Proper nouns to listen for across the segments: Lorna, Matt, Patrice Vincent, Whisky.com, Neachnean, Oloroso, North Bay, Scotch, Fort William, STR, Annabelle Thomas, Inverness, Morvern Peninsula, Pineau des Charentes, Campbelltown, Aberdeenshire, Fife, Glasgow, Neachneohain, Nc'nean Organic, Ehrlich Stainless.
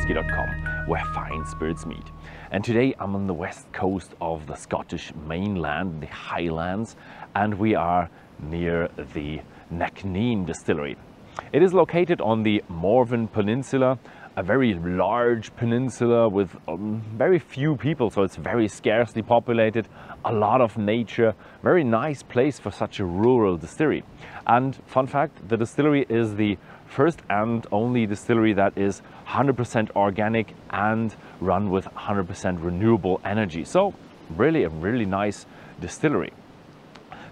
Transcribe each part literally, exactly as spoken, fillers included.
whisky dot com, where fine spirits meet. And today I'm on the west coast of the Scottish mainland, the Highlands, and we are near the Neachnean distillery. It is located on the Morvern Peninsula, a very large peninsula with um, very few people, so it's very scarcely populated, a lot of nature, very nice place for such a rural distillery. And fun fact, the distillery is the first and only distillery that is one hundred percent organic and run with one hundred percent renewable energy. So really a really nice distillery.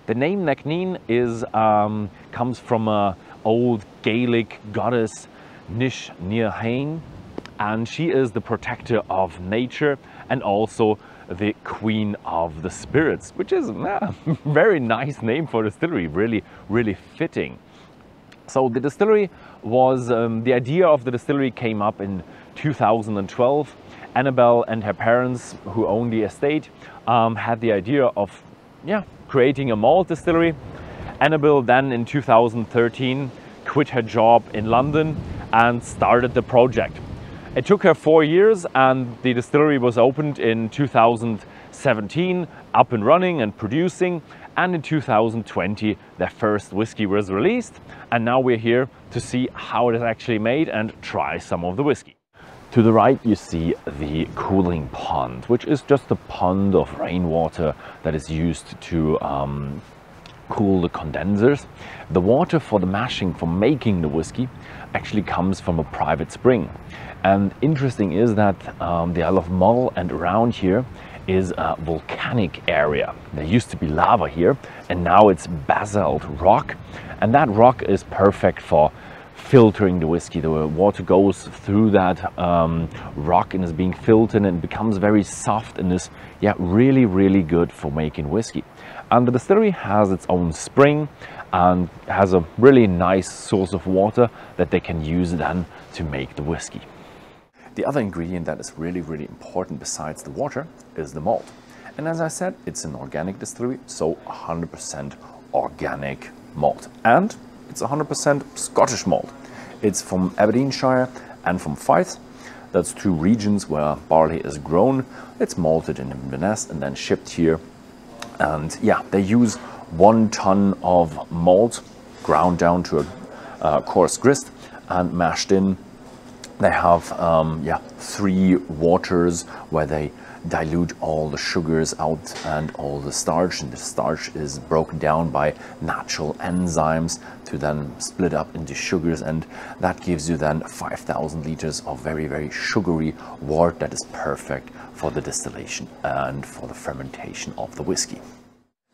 The name Neachnean is um, comes from a old Gaelic goddess Neachneohain, and she is the protector of nature and also the queen of the spirits, which is a very nice name for a distillery, really really fitting. So the distillery was um, the idea of the distillery came up in two thousand twelve. Annabelle and her parents, who own the estate, um, had the idea of yeah creating a malt distillery. Annabelle then in two thousand thirteen quit her job in London and started the project. It took her four years and the distillery was opened in two thousand seventeen, up and running and producing, and in two thousand twenty their first whiskey was released, and now we're here to see how it is actually made and try some of the whiskey. To the right you see the cooling pond, which is just a pond of rainwater that is used to um, cool the condensers. The water for the mashing, for making the whiskey, actually comes from a private spring. And interesting is that um, the Isle of Mull and around here is a volcanic area. There used to be lava here and now it's basalt rock, and that rock is perfect for filtering the whiskey. The water goes through that um, rock and is being filtered and becomes very soft and is yeah really really good for making whiskey. And the distillery has its own spring and has a really nice source of water that they can use then to make the whiskey. The other ingredient that is really, really important besides the water is the malt. And as I said, it's an organic distillery, so one hundred percent organic malt. And it's one hundred percent Scottish malt. It's from Aberdeenshire and from Fife. That's two regions where barley is grown. It's malted in Inverness and then shipped here. And yeah, they use one ton of malt ground down to a uh, coarse grist and mashed in. They have um, yeah three waters where they dilute all the sugars out and all the starch, and the starch is broken down by natural enzymes to then split up into sugars, and that gives you then five thousand liters of very very sugary wort that is perfect for the distillation and for the fermentation of the whiskey.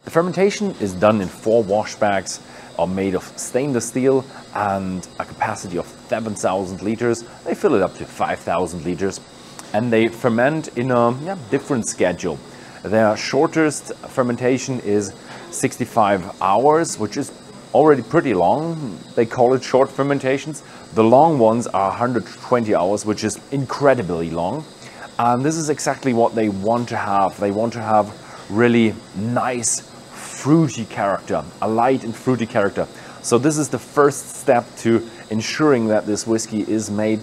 The fermentation is done in four wash bags, are made of stainless steel and a capacity of seven thousand liters. They fill it up to five thousand liters and they ferment in a yeah, different schedule. Their shortest fermentation is sixty-five hours, which is already pretty long. They call it short fermentations. The long ones are one hundred twenty hours, which is incredibly long. And this is exactly what they want to have. They want to have really nice fruity character, a light and fruity character. So this is the first step to ensuring that this whiskey is made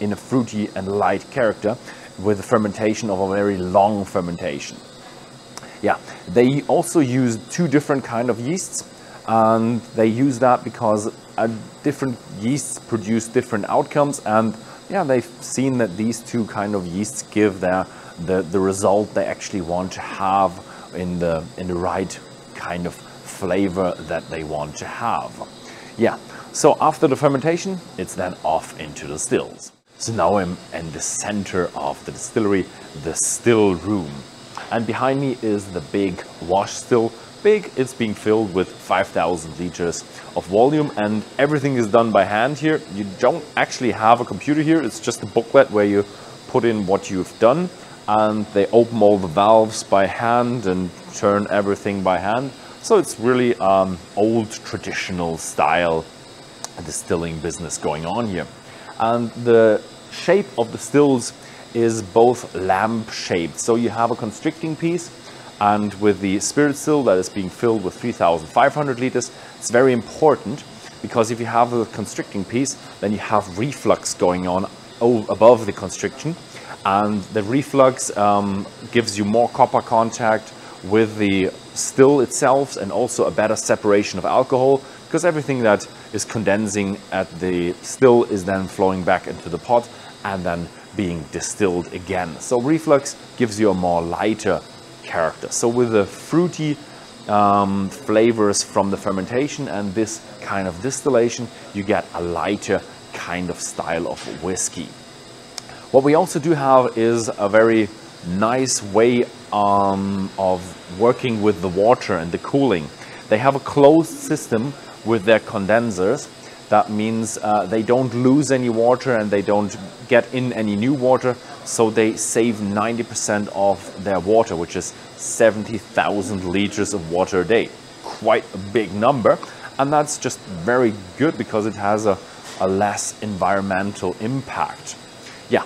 in a fruity and light character with the fermentation of a very long fermentation. Yeah, they also use two different kind of yeasts, and they use that because a different yeasts produce different outcomes, and yeah, they've seen that these two kind of yeasts give their The, the result they actually want to have in the in the right kind of flavor that they want to have. Yeah, so after the fermentation it's then off into the stills. So now I'm in the center of the distillery, the still room, and behind me is the big wash still. Big, it's being filled with five thousand liters of volume, and everything is done by hand here. You don't actually have a computer here, it's just a booklet where you put in what you've done. And they open all the valves by hand and turn everything by hand. So it's really um, old traditional style distilling business going on here. And the shape of the stills is both lamp shaped. So you have a constricting piece, and with the spirit still that is being filled with three thousand five hundred liters, it's very important because if you have a constricting piece, then you have reflux going on above the constriction, and the reflux um, gives you more copper contact with the still itself, and also a better separation of alcohol, because everything that is condensing at the still is then flowing back into the pot and then being distilled again. So reflux gives you a more lighter character. So with the fruity um, flavors from the fermentation and this kind of distillation, you get a lighter kind of style of whiskey. What we also do have is a very nice way um, of working with the water and the cooling. They have a closed system with their condensers. That means uh, they don't lose any water and they don't get in any new water, so they save ninety percent of their water, which is seventy thousand liters of water a day. Quite a big number, and that's just very good because it has a, a less environmental impact. Yeah,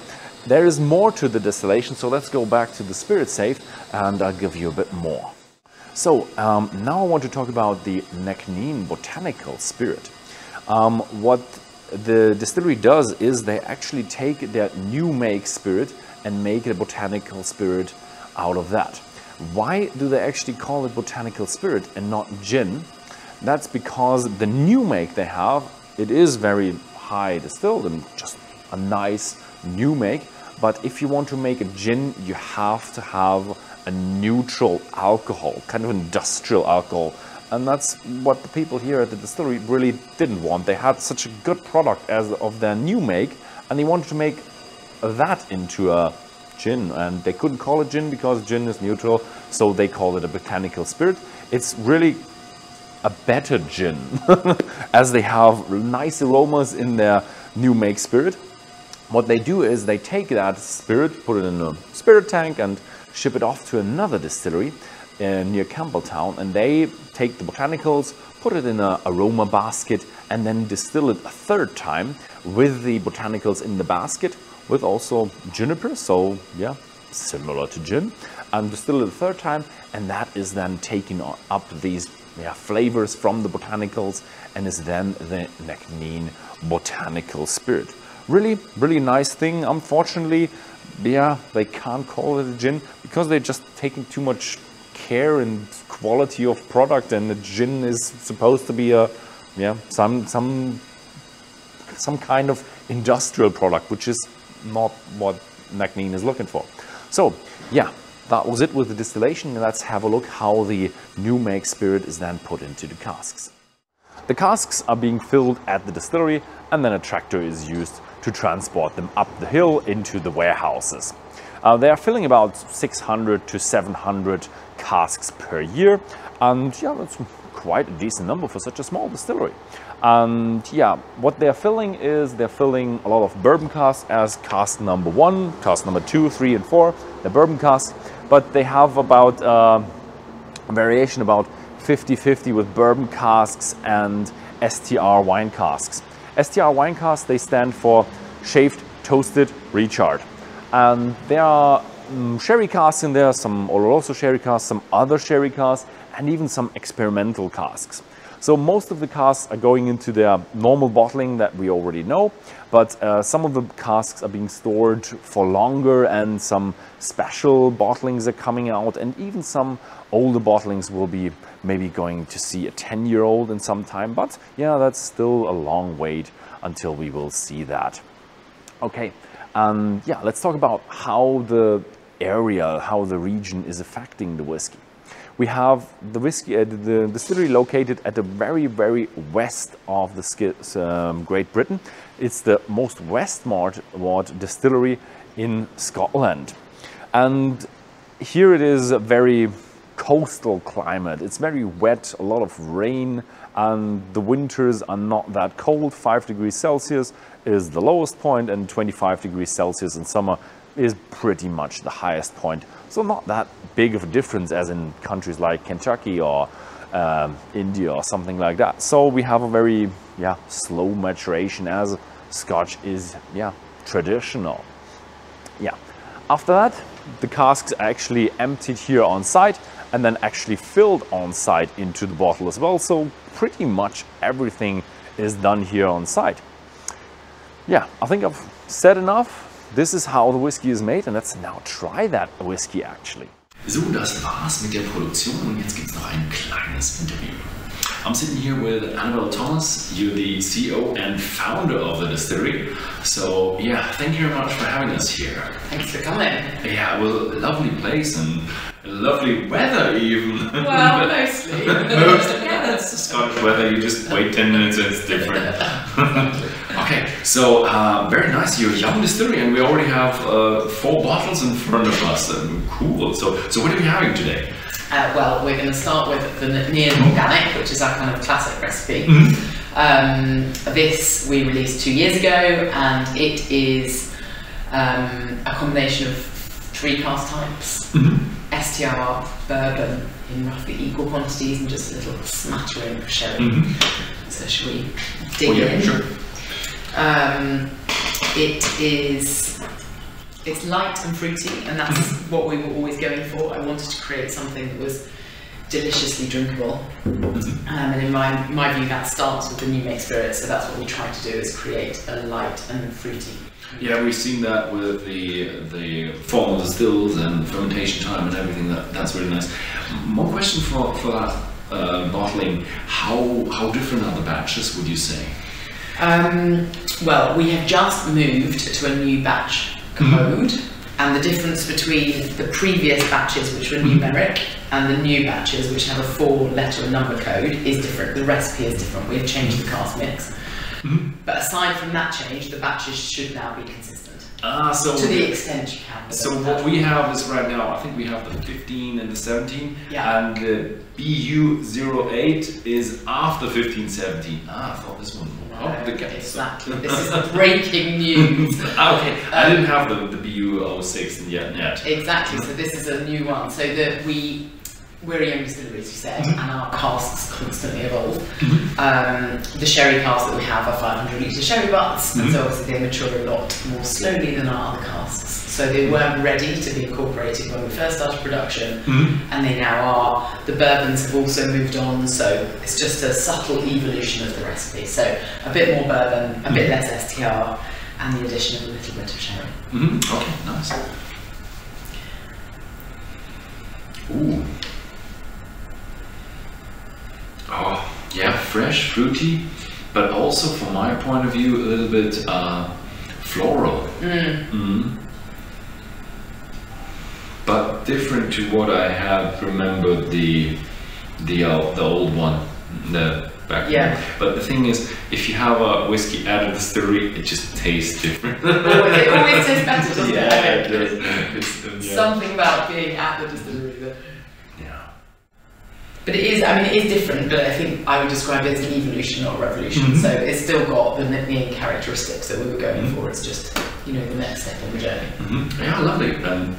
there is more to the distillation, so let's go back to the spirit safe and I'll give you a bit more. So um, now I want to talk about the Nc'nean botanical spirit. Um, what the distillery does is they actually take their new make spirit and make a botanical spirit out of that. Why do they actually call it botanical spirit and not gin? That's because the new make they have, it is very high distilled and just a nice new make, but if you want to make a gin, you have to have a neutral alcohol, kind of industrial alcohol. And that's what the people here at the distillery really didn't want. They had such a good product as of their new make, and they wanted to make that into a gin, and they couldn't call it gin because gin is neutral, so they call it a botanical spirit. It's really a better gin, as they have nice aromas in their new make spirit. What they do is they take that spirit, put it in a spirit tank, and ship it off to another distillery Uh, near Campbelltown, and they take the botanicals, put it in an aroma basket, and then distill it a third time with the botanicals in the basket, with also juniper, so yeah, similar to gin, and distill it a third time, and that is then taking up these yeah, flavors from the botanicals, and is then the Nc'nean botanical spirit. Really, really nice thing. Unfortunately, yeah, they can't call it a gin because they're just taking too much care and quality of product, and the gin is supposed to be a yeah some some some kind of industrial product, which is not what Nc'nean is looking for. So yeah, that was it with the distillation. Let's have a look how the new make spirit is then put into the casks. The casks are being filled at the distillery, and then a tractor is used to transport them up the hill into the warehouses. Uh, they are filling about six hundred to seven hundred casks per year, and yeah, that's quite a decent number for such a small distillery. And yeah, what they're filling is they're filling a lot of bourbon casks as cask number one, cask number two, three, and four, the bourbon casks, but they have about uh, a variation about fifty fifty with bourbon casks and S T R wine casks. S T R wine casks, they stand for shaved, toasted, recharred. And there are um, sherry casks in there, some Oloroso sherry casks, some other sherry casks, and even some experimental casks. So most of the casks are going into their normal bottling that we already know, but uh, some of the casks are being stored for longer, and some special bottlings are coming out, and even some older bottlings will be maybe going to see a ten year old in some time, but yeah, that's still a long wait until we will see that. Okay. Um, yeah, let's talk about how the area, how the region is affecting the whiskey. We have the whiskey, uh, the distillery located at the very, very west of the um, Great Britain. It's the most westward distillery in Scotland, and here it is a very coastal climate. It's very wet, a lot of rain, and the winters are not that cold. five degrees Celsius is the lowest point, and twenty-five degrees Celsius in summer is pretty much the highest point. So not that big of a difference as in countries like Kentucky or um, India or something like that. So we have a very yeah slow maturation, as Scotch is yeah traditional. Yeah, after that, the casks are actually emptied here on site, and then actually filled on site into the bottle as well. So pretty much everything is done here on site. Yeah, I think I've Said enough, this is how the whiskey is made and let's now try that whiskey actually. So, das war's mit der Produktion und jetzt gibt's noch ein kleines Interview. I'm sitting here with Annabelle Thomas. You're the C E O and founder of the distillery. So yeah, thank you very much for having us here. Thanks for coming. Yeah, well, lovely place and lovely weather even. Well, mostly. Mostly. Yeah, that's the Scottish weather. You just wait ten minutes and it's different. Okay, so uh, very nice. You're a young distillery and we already have uh, four bottles in front of us. Um, cool. So, so what are we having today? Uh, well, we're going to start with the Nc'nean Organic, which is our kind of classic recipe. Mm-hmm. Um, this we released two years ago, and it is um, a combination of three cask types, mm-hmm. S T R, bourbon in roughly equal quantities, and just a little smattering of sherry. Mm-hmm. So should we dig oh, yeah, in? Sure. Um, it is... It's light and fruity, and that's what we were always going for. I wanted to create something that was deliciously drinkable. Um, and in my, my view, that starts with the new make spirit, so that's what we try to do, is create a light and fruity. Yeah, we've seen that with the the form of the stills and fermentation time and everything. That, that's really nice. More question for, for that uh, bottling. How, how different are the batches, would you say? Um, well, we have just moved to a new batch code, mm-hmm. and the difference between the previous batches, which were numeric, mm-hmm. and the new batches, which have a four-letter number code, is different. The recipe is different. We've changed the cask mix, mm-hmm. but aside from that change, the batches should now be consistent. Ah, so to the extent you can. So what we have is right now. I think we have the fifteen and the seventeen, yeah. and the B U zero eight is after fifteen seventeen. Ah, I thought this one. Oh, the exactly. This is the breaking news. Okay, um, I didn't have the, the B U zero six in yet, yet. Exactly. So this is a new one. So that we we're a young distillery, as you said, and our casks constantly evolve. Um, the sherry casks that we have are five hundred litre sherry butts, and so obviously they mature a lot more slowly than our other casks. So they weren't ready to be incorporated when we first started production, and they now are. The bourbons have also moved on, so it's just a subtle evolution of the recipe. So a bit more bourbon, a bit less S T R, and the addition of a little bit of sherry. Mm-hmm. Okay, nice. Ooh. Oh, yeah, fresh, fruity, but also from my point of view, a little bit uh, floral. Mm. Mm. But different to what I have remembered the the, uh, the old one, the back yeah. one. But the thing is, if you have a whiskey out of the distillery, it just tastes different. Always, it always tastes better, doesn't yeah, it? It does. It's, um, yeah. Something about being at the distillery. But But it is, I mean, it is different, but I think I would describe it as an evolution, not a revolution. Mm-hmm. So it's still got the main characteristics that we were going mm-hmm. for. It's just, you know, the next step on the journey. Mm-hmm. Yeah, lovely. Um,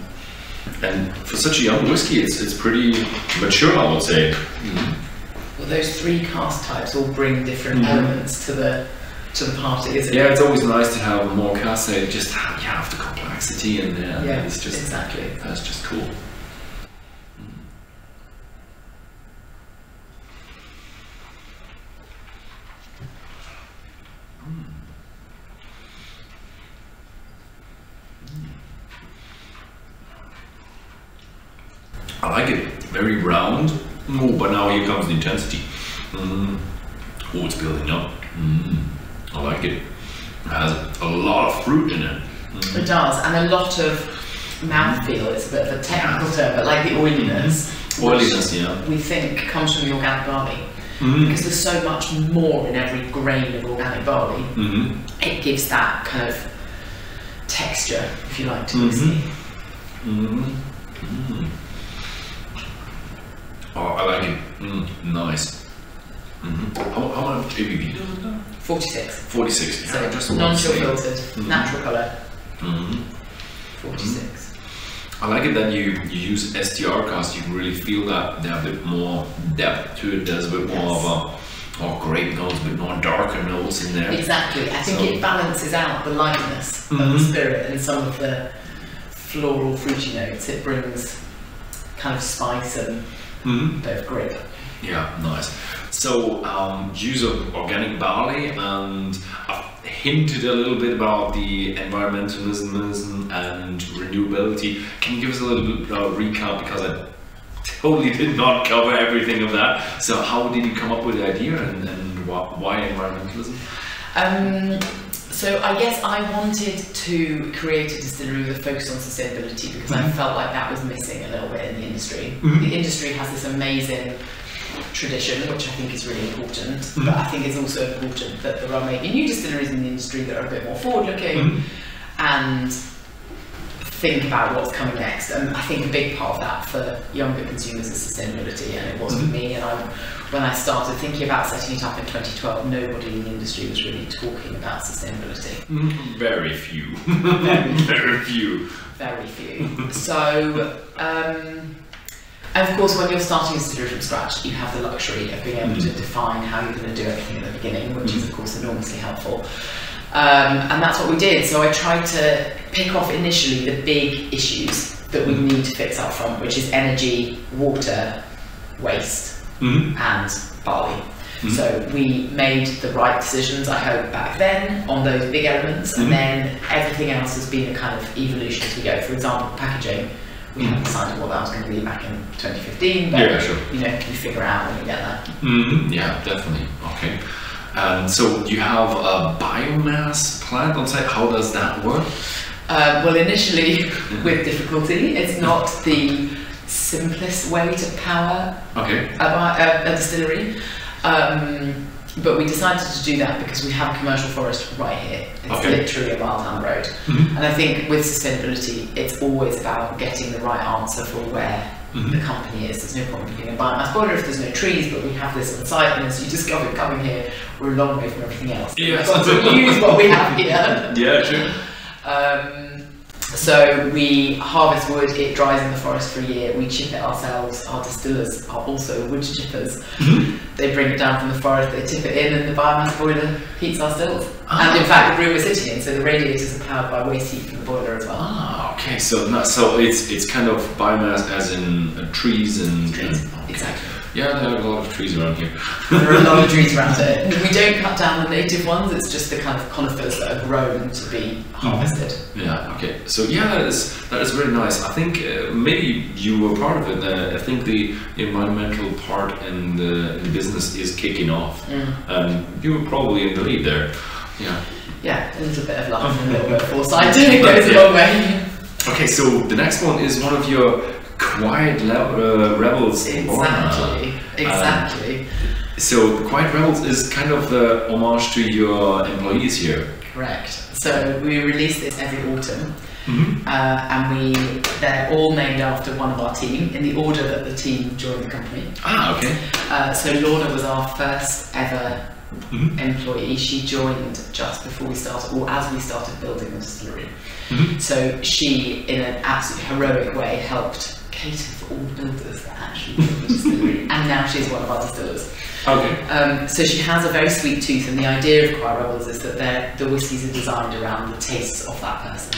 and for such a young whiskey, it's, it's pretty mature, I would say. Mm-hmm. Well, those three cask types all bring different mm-hmm. elements to the to the party, isn't yeah, it? Yeah, it's always nice to have more casks. So just you have the complexity in there. Yeah, it's just, exactly. That's just cool. I like it, very round. Oh, but now here comes the intensity. Mm. Oh, it's building up. Mm. I like it. It has a lot of fruit in it. Mm. It does, and a lot of mouthfeel. It's a bit of a technical term, but like the oiliness. Mm. Oiliness, yeah. We think comes from the organic barley. Mm. Because there's so much more in every grain of organic barley. Mm-hmm. It gives that kind of texture, if you like, to the whiskey. Mm-hmm. Mm-hmm. Mm-hmm. Oh, I like it. Mm, nice. Mm-hmm. How, how much A B V does it have? forty-six. forty-six. Yeah, so just non-filtered, mm-hmm. natural colour. Mm-hmm. forty-six. I like it that you, you use S T R cask. You really feel that there's a bit more depth to it. There's a bit more yes. of a oh, grape notes, a bit more darker notes in there. Exactly. I think so, it balances out the lightness mm-hmm. of the spirit and some of the floral, fruity notes. It brings kind of spice and. Mm-hmm. They're great. Yeah, nice. So um, use of organic barley, and uh, hinted a little bit about the environmentalism and renewability. Can you give us a little bit of a recap, because I totally did not cover everything of that. So how did you come up with the idea, and, and why environmentalism? Um, so I guess I wanted to create a distillery with a focus on sustainability, because mm-hmm. I felt like that was missing a little bit in the industry. Mm-hmm. The industry has this amazing tradition, which I think is really important, mm-hmm. but I think it's also important that there are maybe new distilleries in the industry that are a bit more forward-looking mm-hmm. and think about what's coming next. And I think a big part of that for younger consumers is sustainability, and it was mm-hmm. for me. And I, when I started thinking about setting it up in twenty twelve, nobody in the industry was really talking about sustainability. Mm, very few. Very, very few. Very few. So, um, and of course, when you're starting a distillery from scratch, you have the luxury of being able mm-hmm. to define how you're going to do everything at the beginning, which mm-hmm. is, of course, enormously helpful. Um, and that's what we did. So I tried to pick off initially the big issues that we need to fix up front, which is energy, water, waste, mm-hmm. and barley. Mm-hmm. So we made the right decisions, I hope, back then on those big elements, mm-hmm. and then everything else has been a kind of evolution as we go. For example, packaging. We mm-hmm. haven't decided what that was going to be back in twenty fifteen, but yeah, sure. you know, you figure out when you get there. Mm-hmm. Yeah, definitely. Okay. Um, so you have a biomass plant on site. How does that work? Uh, well, initially with difficulty. It's not the simplest way to power okay. a, a, a distillery, um, but we decided to do that because we have a commercial forest right here. It's okay. literally a mile down the road. Mm-hmm. And I think with sustainability, it's always about getting the right answer for where Mm-hmm. the company is. There's no point in being a biomass boiler if there's no trees, but we have this on site, and as you discover coming here, we're a long way from everything else. Yes. We've got to use what we have here. Yeah, true. Um, so we harvest wood, it dries in the forest for a year, we chip it ourselves. Our distillers are also wood chippers. Mm-hmm. They bring it down from the forest, they tip it in, and the biomass boiler heats our stills. Ah. And in fact, the room we're sitting in, so the radiators are powered by waste heat from the boiler as well. Ah, okay. So, no, so it's it's kind of biomass as in uh, trees and trees. And, okay. Exactly. Yeah, there are a lot of trees around here. There are a lot of trees around it. We don't cut down the native ones. It's just the kind of conifers that are grown to be harvested. Mm-hmm. Yeah. Okay. So yeah, that is that is very nice. I think uh, maybe you were part of it. Uh, I think the environmental part and the, the business is kicking off. Mm. Um, you were probably in the lead there. Yeah. Yeah, a little bit of luck and a little bit of foresight goes a long way. Okay, so the next one is one of your quiet uh, rebels. Exactly. Lorna. Exactly. Um, so Quiet Rebels is kind of the homage to your employees here. Correct. So we release this every autumn, mm-hmm. uh, and we they're all named after one of our team in the order that the team joined the company. Ah, okay. Uh, so Lorna was our first ever. Mm-hmm. employee. She joined just before we started, or as we started building the distillery. Mm-hmm. So she, in an absolutely heroic way, helped cater for all the builders that actually built the distillery, and now she's one of our distillers. Okay. Um, so she has a very sweet tooth, and the idea of Quiet Rebels is that the whiskies are designed around the tastes of that person.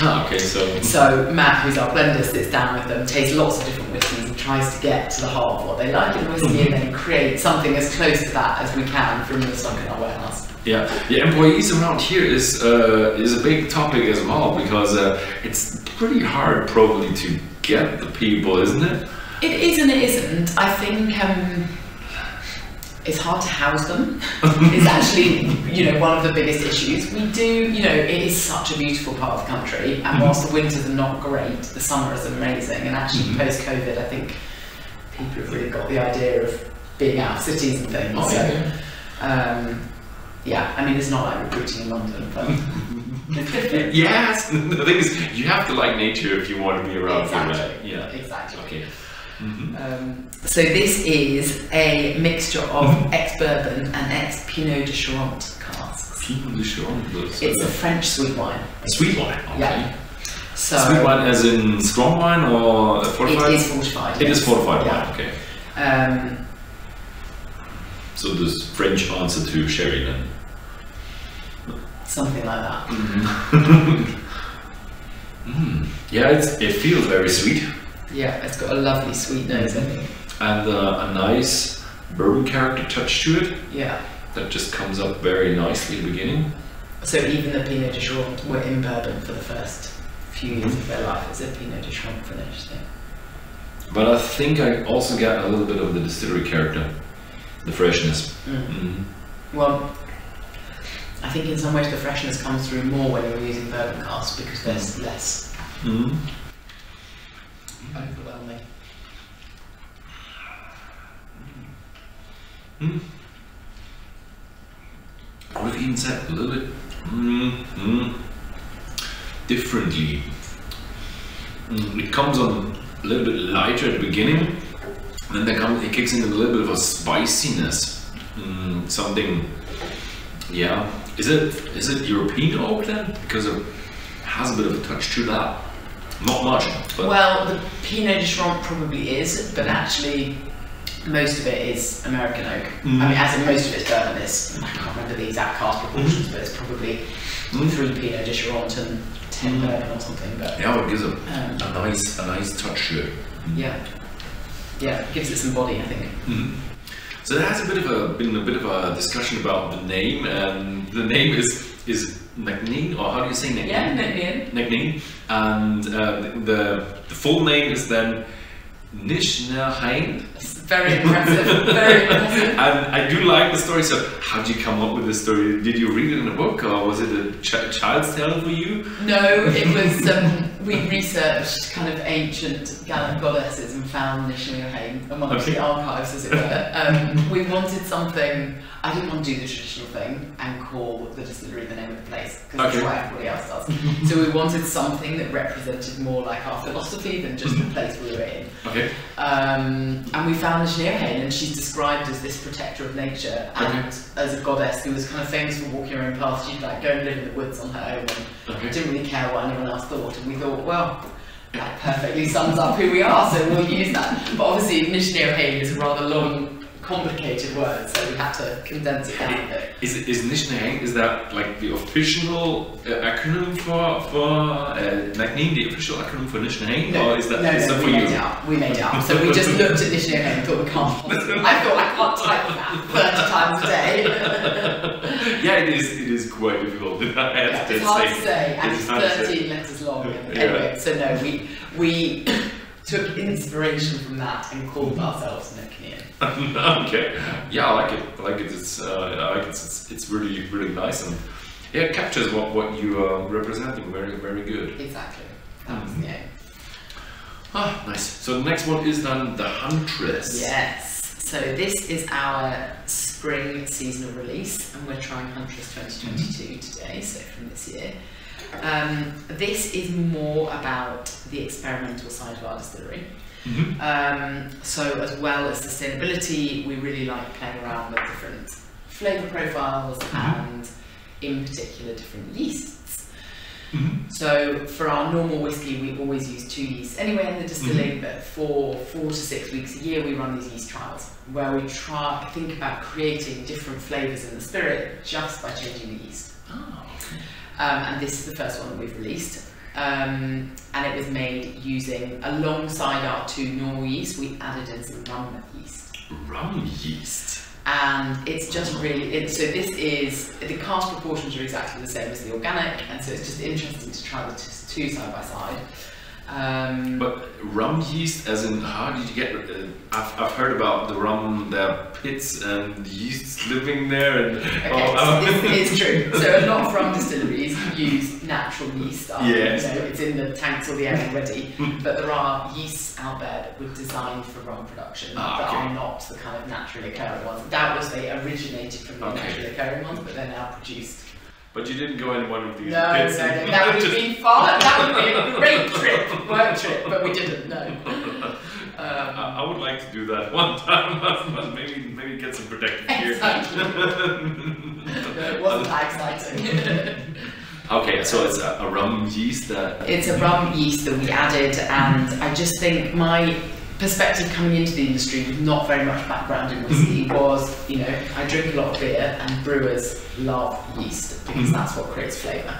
Ah, okay, so... So Matt, who's our blender, sits down with them, tastes lots of different whiskies and tries to get to the heart of what they like in the whisky, and then create something as close to that as we can from the stock in our warehouse. Yeah, yeah, employees around here is uh, is a big topic as well, because uh, it's pretty hard probably to get the people, isn't it? It is and it isn't. I think um, it's hard to house them. It's actually, you know, one of the biggest issues. We do, you know, it is such a beautiful part of the country, and whilst the winters are not great, the summer is amazing, and actually mm-hmm. post-COVID, I think people have really got the idea of being out of cities and things. Oh, so, yeah. Um, yeah, I mean, it's not like recruiting in London, but... Yes! The thing is, you have to like nature if you want to be around for exactly. Yeah, exactly. Okay. Mm-hmm. Um, so this is a mixture of ex-bourbon and ex-Pineau des Charentes casks. Pineau des Charentes. It's a French sweet wine. Sweet wine, okay. Yeah. So sweet wine as in strong wine or fortified? It is fortified. It yes. is fortified yeah. wine, okay. Um, so the French answer to sherry then? Something like that. Mm-hmm. mm. Yeah, it's, it feels very sweet. Yeah, it's got a lovely sweet nose, I think. And uh, a nice bourbon character touch to it. Yeah. That just comes up very nicely at the beginning. So even the Pineau des Charentes were in bourbon for the first few years of their life. It's a Pineau des Charentes finish, yeah. But I think I also got a little bit of the distillery character, the freshness. Mm. Mm-hmm. Well, I think in some ways the freshness comes through more when you're using bourbon casks because there's mm. less mm. overwhelming. Mm. I would even say a little bit mm, mm, differently. Mm, it comes on a little bit lighter at the beginning, and then there comes, it kicks in a little bit of a spiciness. Mm, something, yeah. Is it is it European oak then? Because it has a bit of a touch to that. Not much. But well, the Pineau des Charentes probably is, but actually most of it is American oak. Mm. I mean, as in most of it's bourbon is. I can't remember the exact cast proportions, mm. but it's probably mm. three Pineau des Charentes and ten mm. bourbon or something. But yeah, it gives a, um, a nice, a nice touch to it. Mm. Yeah, yeah, it gives it some body, I think. Mm. So there has a bit of a been a bit of a discussion about the name, and the name is is Nc'nean, or how do you say Nc'nean? Yeah, Nc'nean. Nc'nean, and uh, the the full name is then Neachneohain. Very impressive, very impressive. And I do like the story, so how did you come up with this story? Did you read it in a book, or was it a ch child's tale for you? No, it was, um, we researched kind of ancient Gallic goddesses and found Neachneohain amongst okay. the archives, as it were. Um, we wanted something, I didn't want to do the traditional thing and call the distillery the name of the place, because okay. that's what everybody else does. So we wanted something that represented more like our philosophy than just the place we were in. Okay. Um, and we found Neachneohain, and she's described as this protector of nature and okay. as a goddess who was kind of famous for walking her own path. She'd like go and live in the woods on her own and okay. didn't really care what anyone else thought, and we thought, well, that perfectly sums up who we are, so we'll use that. But obviously Neachneohain is a rather long, complicated word, so we had to condense it down a bit. Is, is Neachneohain, is that like the official uh, acronym for, for Nc'nean, uh, the official acronym for Neachneohain? No, or is that, no, is no, that we for made you? It up, we made it up. So we just looked at Neachneohain and thought, we can't. I thought, I can't type that thirty times a day. Yeah, it is, it is quite difficult. I have yeah, to it's hard to say, and it's thirteen letters long. Anyway, yeah. So no, we, we took inspiration from that and called ourselves Nc'nean. Okay, yeah, I like it. I like it. It's, uh, I like it. It's, it's really, really nice, and yeah, it captures what what you are representing very, very good. Exactly. That was the aim. Ah, nice. So the next one is then the Huntress. Yes. So this is our spring seasonal release, and we're trying Huntress twenty twenty-two today. So from this year, um, this is more about the experimental side of our distillery. Mm-hmm. um, so as well as sustainability, we really like playing around with different flavour profiles mm-hmm. and in particular different yeasts. Mm-hmm. So for our normal whiskey we always use two yeasts anyway in the distilling, mm-hmm. but for four to six weeks a year we run these yeast trials where we try think about creating different flavours in the spirit just by changing the yeast. Oh, okay. um, and this is the first one that we've released. Um, and it was made using, alongside our two normal yeast, we added in some rum yeast. Rum yeast? And it's just really, it, so this is, the cask proportions are exactly the same as the organic, and so it's just interesting to try the two side by side. Um, but rum yeast, as in, how did you get, uh, I've, I've heard about the rum, the pits and the yeast living there. And, okay, oh, so um, it's, it's true. So a lot of rum distilleries use natural yeast. Yes. You know, it's in the tanks or the air already, but there are yeasts out there that were designed for rum production ah, that okay. are not the kind of naturally occurring ones. Doubtless they originated from the okay. naturally occurring ones, but they're now produced. But you didn't go in one of these no, pits. No, no, that would have been fun. That would be a great trip, work trip, but we didn't, no. Um, I, I would like to do that one time, maybe maybe get some protective gear. Exactly. No, it wasn't that exciting. Okay, so it's a, a rum yeast that... It's a rum yeast that we added, and I just think my perspective coming into the industry with not very much background in whiskey was, you know, I drink a lot of beer and brewers love yeast because that's what creates flavour.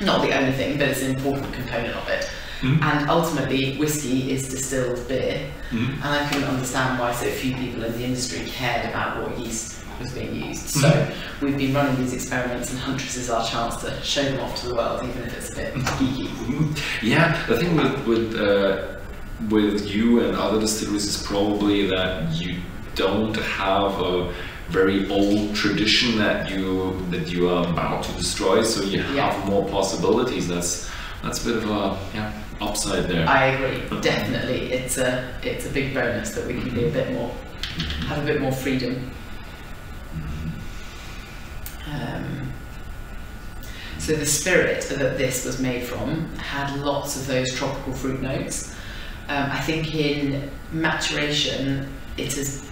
Not the only thing, but it's an important component of it. Mm-hmm. And ultimately, whiskey is distilled beer, mm-hmm. and I couldn't understand why so few people in the industry cared about what yeast was being used. So mm-hmm. we've been running these experiments, and Huntress is our chance to show them off to the world, even if it's a bit geeky. Yeah, the thing with with uh, with you and other distilleries is probably that you don't have a very old tradition that you that you are about to destroy, so you yeah. have more possibilities. That's that's a bit of a yeah. upside there. I agree, definitely. It's a it's a big bonus that we can be a bit more, have a bit more freedom. Um, so the spirit that this was made from had lots of those tropical fruit notes. Um, I think in maturation it has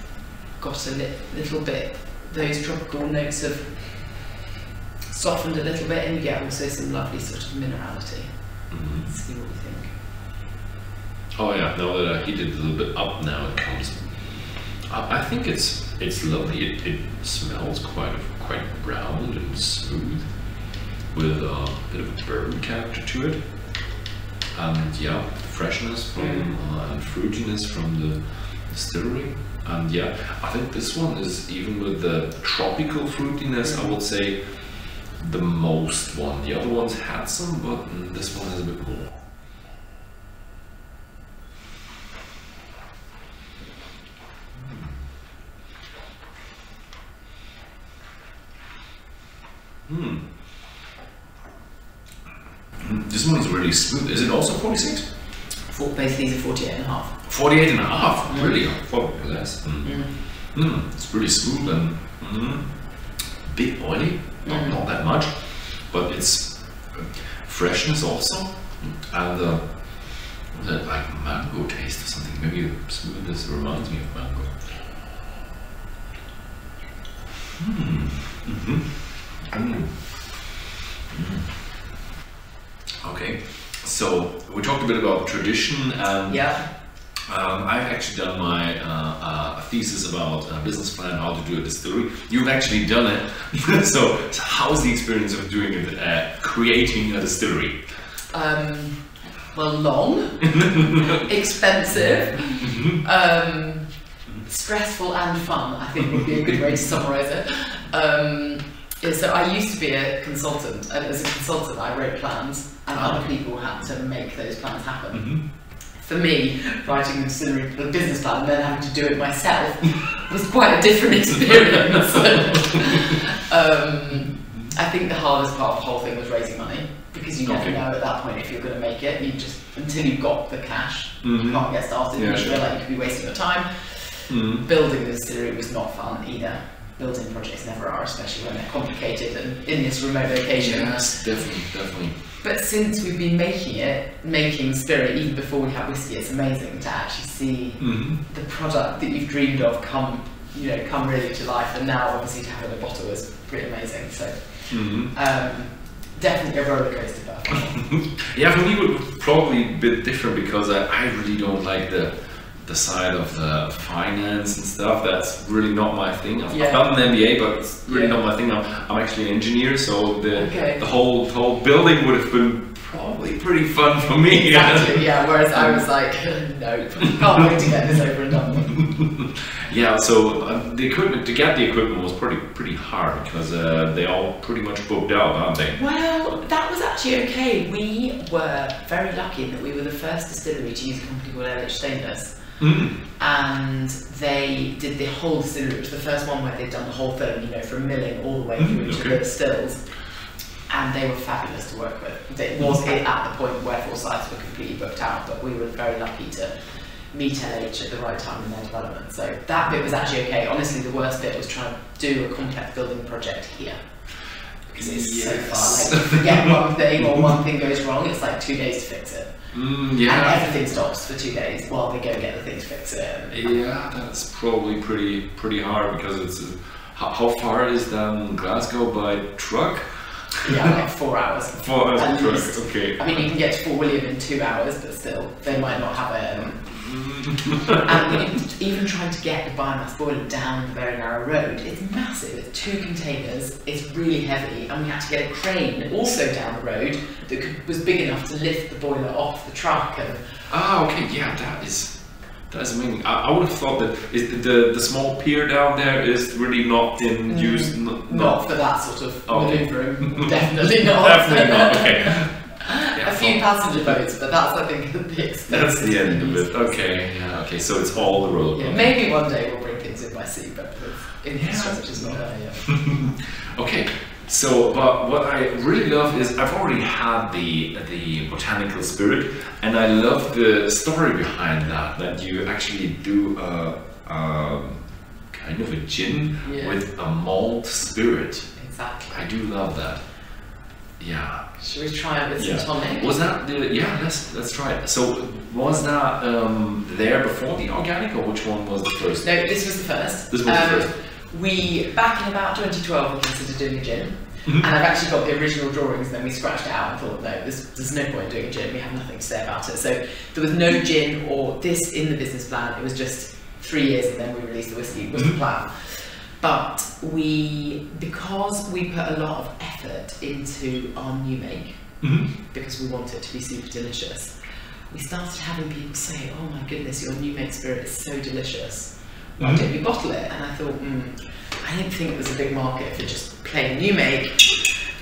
got a li little bit, those tropical notes have softened a little bit, and you get also some lovely sort of minerality. Mm-hmm. Let's see what we think. Oh yeah, now that I heat it a little bit up, now it comes. I, I think it's it's lovely. It, it smells quite quite round and smooth, with a bit of a bourbon character to it, and yeah, the freshness from mm. uh, and fruitiness from the distillery. And yeah, I think this one is, even with the tropical fruitiness, I would say, the most one. The other ones had some, but this one has a bit more. Hmm. Mm. This one is really smooth. Is it also forty-six? Four, basically, it's forty-eight and a half. forty-eight and a half? Mm. Really? Four, less. Mm. Mm. Mm. It's pretty smooth and mm, a bit oily. Not, not that much, but it's freshness also, and uh, that like mango taste or something. Maybe smoothness reminds me of mango. Mm. Mm-hmm. Mm. Mm. Okay, so we talked a bit about tradition, and yeah. Um, I've actually done my uh, uh, thesis about a business plan, how to do a distillery. You've actually done it. so, so how's the experience of doing it, uh, creating a distillery? Um, well, long, expensive, mm-hmm. um, stressful and fun, I think would be a good way to summarize it. Um, so I used to be a consultant, and as a consultant I wrote plans, and ah, other okay. people had to make those plans happen. Mm-hmm. For me, writing the distillery business plan and then having to do it myself was quite a different experience. um, I think the hardest part of the whole thing was raising money, because you okay. never know at that point if you're going to make it. You just, until you've got the cash, mm-hmm. you can't get started. Yeah, you sure. feel like you could be wasting your time. Mm-hmm. Building the distillery was not fun either. Building projects never are, especially when they're complicated and in this remote location. Yes, definitely, definitely. But since we've been making it, making spirit, even before we had whiskey, it's amazing to actually see mm-hmm. the product that you've dreamed of come, you know, come really to life. And now, obviously, to have it in a bottle is pretty amazing. So, mm-hmm. um, definitely a roller coaster. Yeah, for me, it would probably be a bit different, because I, I really don't like the the side of the finance and stuff. That's really not my thing. I've, yeah. I've done an M B A, but it's really yeah. not my thing. I'm, I'm actually an engineer, so the okay. the whole whole building would have been probably pretty fun for me. Exactly, yeah. Whereas I was like, nope, can't wait to get this over and done with. Yeah. So uh, the equipment, to get the equipment was pretty pretty hard, because uh, they all pretty much booked out, aren't they? Well, that was actually okay. We were very lucky in that we were the first distillery to use a company called Ehrlich Stainless. Mm. And they did the whole distillery. It was the first one where they'd done the whole thing, you know, from milling all the way through mm, okay. to the stills, and they were fabulous to work with. It was it at the point where four sites were completely booked out, but we were very lucky to meet L H at the right time in their development. So that bit was actually okay. Honestly, the worst bit was trying to do a complex building project here, because it's yes. so far. Like, you forget one thing or one thing goes wrong, it's like two days to fix it. Mm, yeah. And everything stops for two days while they go get the thing to fix it. Yeah, that's probably pretty pretty hard, because it's uh, how, how far is that Glasgow by truck? Yeah, like four hours. Four hours by truck. Okay. I mean, you can get to Fort William in two hours, but still, they might not have it. Um, and even trying to get the biomass boiler down the very narrow road, it's massive. It's two containers. It's really heavy, and we had to get a crane also down the road that could, was big enough to lift the boiler off the truck. And ah, okay, yeah, that is That is amazing. I, I would have thought that is the, the the small pier down there is really not in mm, use. Not, not for that sort of oh. manoeuvring. Definitely not. Definitely not. Okay. Yeah, a few passenger boats, but that's I think the extent. That's the end of it. Okay. Yeah. Okay. So it's all the road. Yeah, maybe one day we'll bring things in by sea, but in yeah, such is not there yet. Okay. So, but what I really love is I've already had the the botanical spirit, and I love the story behind that. That you actually do a, a kind of a gin yeah. with a malt spirit. Exactly. I do love that. Yeah. Should we try it with yeah. some tonic? Was that the yeah? Let's let's try it. So was that um, there before the organic, or which one was the first? No, this was the first. This was um, the first. We, back in about twenty twelve, we considered doing a gin, mm-hmm. and I've actually got the original drawings, and then we scratched it out and thought, no, there's, there's no point doing a gin, we have nothing to say about it. So there was no gin or this in the business plan, it was just three years and then we released the whiskey, was mm-hmm. the plan. But we, because we put a lot of effort into our new make, mm-hmm. because we want it to be super delicious, we started having people say, oh my goodness, your new make spirit is so delicious. Why mm-hmm. don't you bottle it? And I thought, mm, I didn't think it was a big market for just plain new make.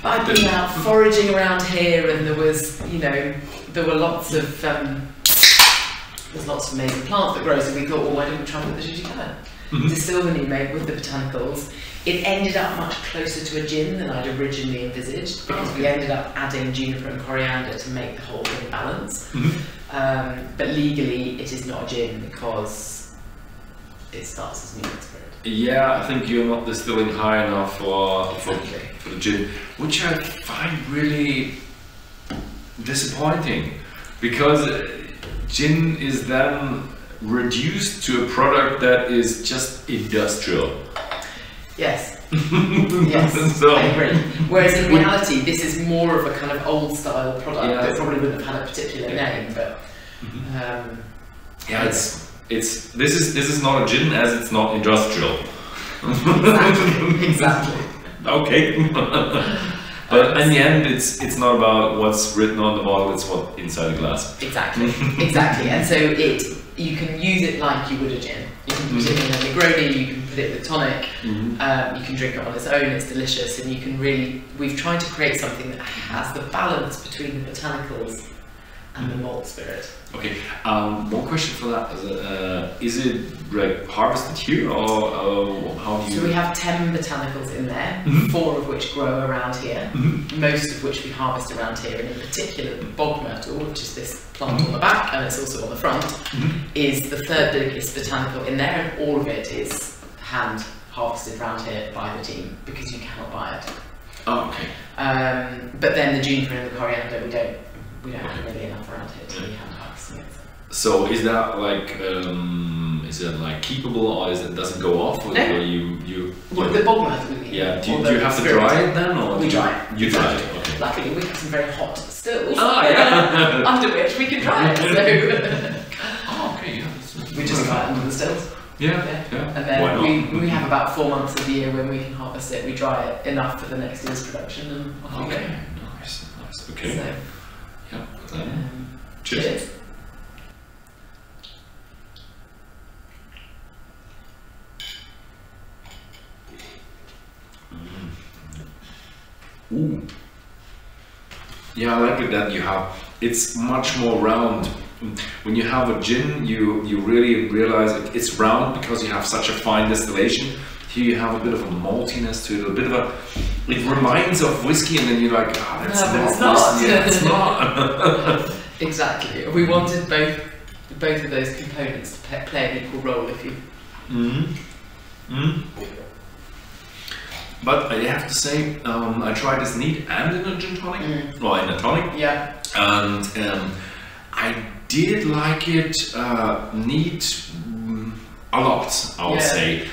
But I'd been out foraging around here, and there was, you know, there were lots of um, there's lots of amazing plants that grow. So we thought, well, why don't we try and put the Judy Colour? Mm-hmm. Distill the new make with the botanicals. It ended up much closer to a gin than I'd originally envisaged, because we ended up adding juniper and coriander to make the whole thing balance. Mm-hmm. Um, but legally, it is not a gin because it starts as new spirit. Yeah, I think you're not distilling high enough for, exactly. for, for the gin, which I find really disappointing, because gin is then reduced to a product that is just industrial. Yes. Yes, so, I agree. Whereas in reality, this is more of a kind of old style product yeah, that probably wouldn't have had a particular name, but um, yeah, it's. It's this is this is not a gin as it's not industrial. Exactly. Exactly. Okay. But in the end, it's it's not about what's written on the bottle; it's what inside the glass. Exactly. Exactly. And so it you can use it like you would a gin. You can put mm-hmm. it in a Negroni. You can put it with tonic. Mm-hmm. um, you can drink it on its own. It's delicious, and you can really. We've tried to create something that has the balance between the botanicals and the malt spirit. Okay, um, one question for that, uh, is it like harvested here or uh, how do you... So we have ten botanicals in there, mm-hmm. four of which grow around here, mm-hmm. most of which we harvest around here, and in particular the bog myrtle, which is this plant mm-hmm. on the back and it's also on the front, mm-hmm. is the third biggest botanical in there, and all of it is hand harvested around here by the team because you cannot buy it. Oh, okay. Um, but then the juniper and the coriander we don't We don't have really enough around here to be hand harvested. So is that like um, is it like keepable or is it doesn't go off? Or no. You you. Well, the bog myrtle. Yeah. Do you, do you have to dry it then, or we do dry it? You dry it. Okay. Luckily, we have some very hot stills. Ah, yeah. After which we can dry it. So. Oh, okay. Yeah. We just dry it under the stills. Yeah. Yeah. Yeah. And then we we have about four months of the year when we can harvest it. We dry it enough for the next year's production. And oh, okay. okay. Nice. Nice. Okay. So, yeah, um, cheers. Cheers. Mm. Ooh. Yeah, I like it that you have, it's much more round. When you have a gin, you, you really realize it, it's round because you have such a fine distillation. Here you have a bit of a maltiness to it, a bit of a, it reminds of whiskey, and then you're like, ah, oh, that's no, not whiskey, it's not. Exactly. We wanted both both of those components to play, play an equal role, if you... Mm-hmm. Mm-hmm. But I have to say, um, I tried this neat and in a gin tonic, mm. well, in a tonic. Yeah. And um, I did like it uh, neat a lot, I would yeah. say.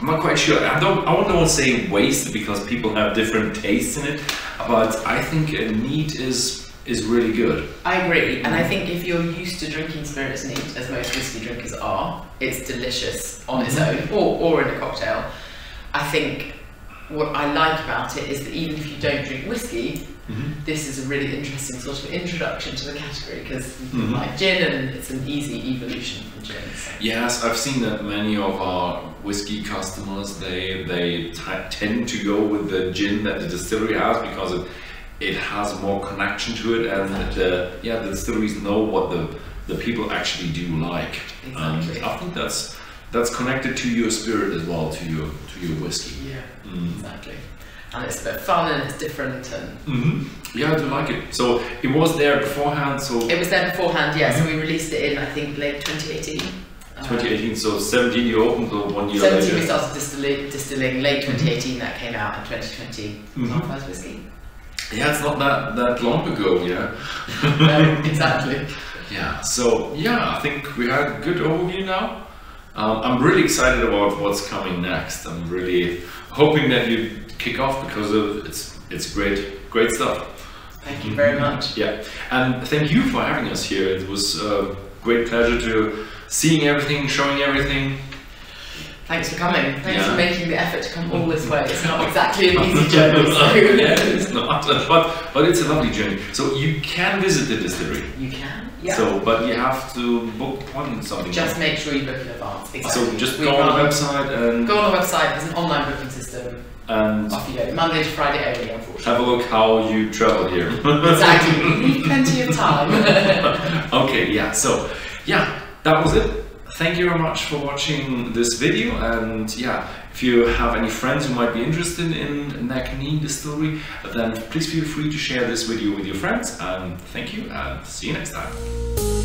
I'm not quite sure. I don't. I wouldn't want to say waste because people have different tastes in it, but I think neat is is really good. I agree, and I think if you're used to drinking spirits neat, as most whiskey drinkers are, it's delicious on its own or or in a cocktail. I think what I like about it is that even if you don't drink whiskey, Mm-hmm. This is a really interesting sort of introduction to the category because mm-hmm. like gin, and it's an easy evolution from gin. So. Yes, I've seen that many of our whiskey customers, they they tend to go with the gin that the distillery has because it it has more connection to it, and exactly. the, yeah, the distilleries know what the the people actually do like. Exactly. Um, I think that's that's connected to your spirit as well, to your to your whiskey. Yeah, mm. exactly. And it's a bit fun and it's different and mm-hmm. yeah, I do like it. So it was there beforehand. So it was there beforehand. Yeah, mm-hmm. so we released it in I think late twenty eighteen. twenty eighteen, so seventeen you opened, so one year later. seventeen we started distilling, distilling late twenty eighteen. That came out in twenty twenty. Mm-hmm. Our first whiskey. Yeah, it's not that that long ago. Yeah. No, exactly. Yeah. So yeah, I think we had a good overview now. Um, I'm really excited about what's coming next. I'm really hoping that you kick off because of, it's it's great great stuff. Thank you very much. Yeah, and thank you for having us here. It was a great pleasure to seeing everything, showing everything. Thanks for coming. Thanks yeah. for making the effort to come all this way. It's not exactly an easy journey. So. Yeah, it's not. But, but it's a lovely journey. So you can visit the distillery. You can, yeah. So, but you have to book appointments something. Just like. Make sure you book in advance. Exactly. So just we go on the website and... Go on the website. There's an online booking system. And off you go. Monday to Friday only, unfortunately. Have a look how you travel here. Exactly. We've plenty of time. Okay, yeah. So, yeah, that was it. Thank you very much for watching this video, and yeah, if you have any friends who might be interested in Nc'nean Distillery, then please feel free to share this video with your friends, and thank you and see you next time.